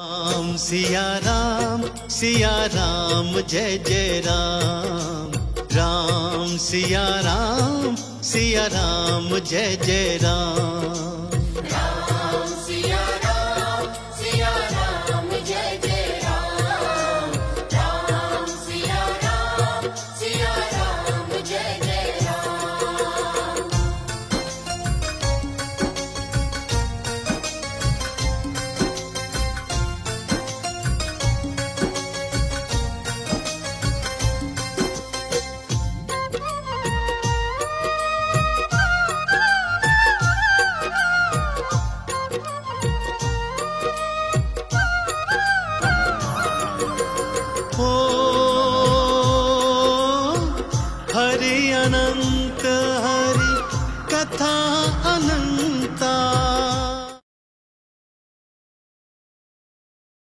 राम सिया राम जय जय सिया राम जय जय सिया राम जय जय सिया राम जय जय हरि अनंत हरि कथा।